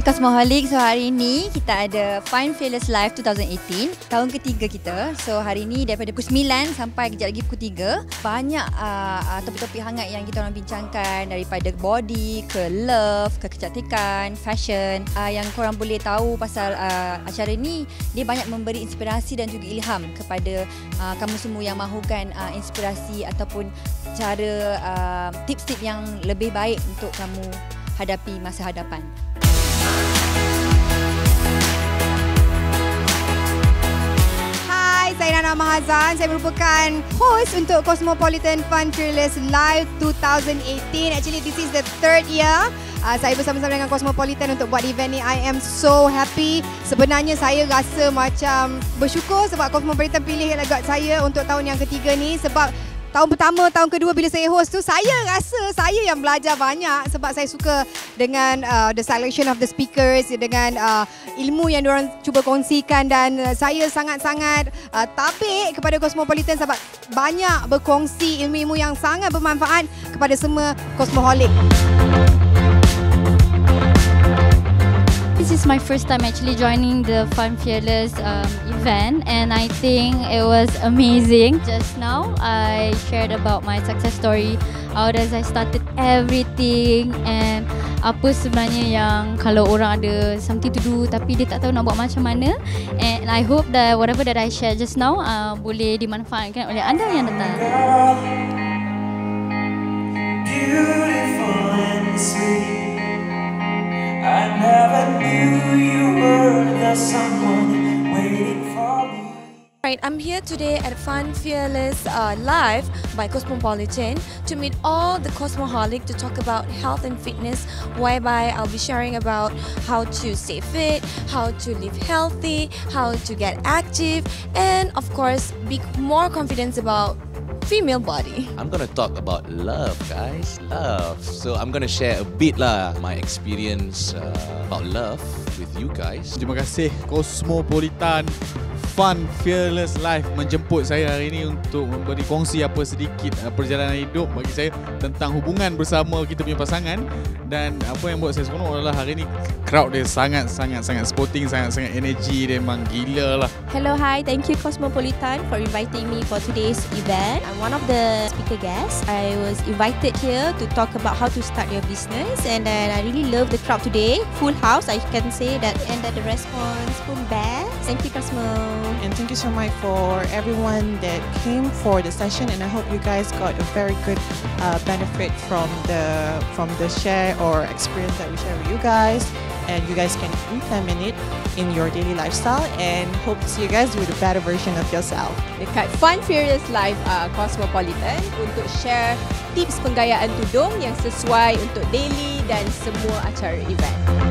Hai Cosmoholic, so hari ini kita ada Fun Fearless Live 2018, tahun ketiga kita. So hari ini daripada pukul 9 sampai kejap lagi pukul 3, banyak topik-topik hangat yang kita orang bincangkan, daripada body ke love, ke kecantikan, fashion. Yang korang boleh tahu pasal acara ni, dia banyak memberi inspirasi dan juga ilham kepada kamu semua yang mahukan inspirasi ataupun cara tips-tips yang lebih baik untuk kamu hadapi masa hadapan. Hai, saya Nana Mahazan. Saya merupakan host untuk Cosmopolitan Fun Fearless Live 2018. Actually, this is the third year. Saya bersama-sama dengan Cosmopolitan untuk buat event ni. I am so happy. Sebenarnya saya rasa macam bersyukur sebab Cosmopolitan pilih lagat saya untuk tahun yang ketiga ni, sebab tahun pertama, tahun kedua bila saya host tu, saya rasa saya yang belajar banyak sebab saya suka dengan the selection of the speakers, dengan ilmu yang diorang cuba kongsikan, dan saya sangat-sangat tabik kepada Cosmopolitan sebab banyak berkongsi ilmu-ilmu yang sangat bermanfaat kepada semua Cosmoholic. This is my first time actually joining the Fun Fearless event, and I think it was amazing. Just now I shared about my success story, how does I started everything, and apa sebenarnya yang kalau orang ada something to do tapi dia tak tahu nak buat macam mana. And I hope that whatever that I shared just now boleh dimanfaatkan oleh anda yang datang. Beautiful and sweet, I never knew you were the someone waiting for me. Right, I'm here today at Fun Fearless Live by Cosmopolitan to meet all the Cosmoholic to talk about health and fitness, whereby I'll be sharing about how to stay fit, how to live healthy, how to get active, and of course be more confident about female body. I'm gonna talk about love, guys. Love. So I'm gonna share a bit lah my experience about love with you guys. Terima kasih Cosmopolitan Fun Fearless Life menjemput saya hari ini untuk memberi kongsi apa sedikit perjalanan hidup bagi saya tentang hubungan bersama kita punya pasangan. Dan apa yang buat saya seronok adalah hari ini crowd dia sangat sporting, sangat energy dia, memang gila lah. Hello, hi, thank you Cosmopolitan for inviting me for today's event. I'm one of the speaker guests. I was invited here to talk about how to start your business, and then I really love the crowd today. Full house, I can say that, and that the response from best. Thank you Cosmo. And thank you so much for everyone that came for the session, and I hope you guys got a very good benefit from the share or experience that we share with you guys, and you guys can implement it in your daily lifestyle, and hope to see you guys with a better version of yourself. Dekat Fun Fearless Live Cosmopolitan untuk share tips penggayaan tudung yang sesuai untuk daily dan semua acara event.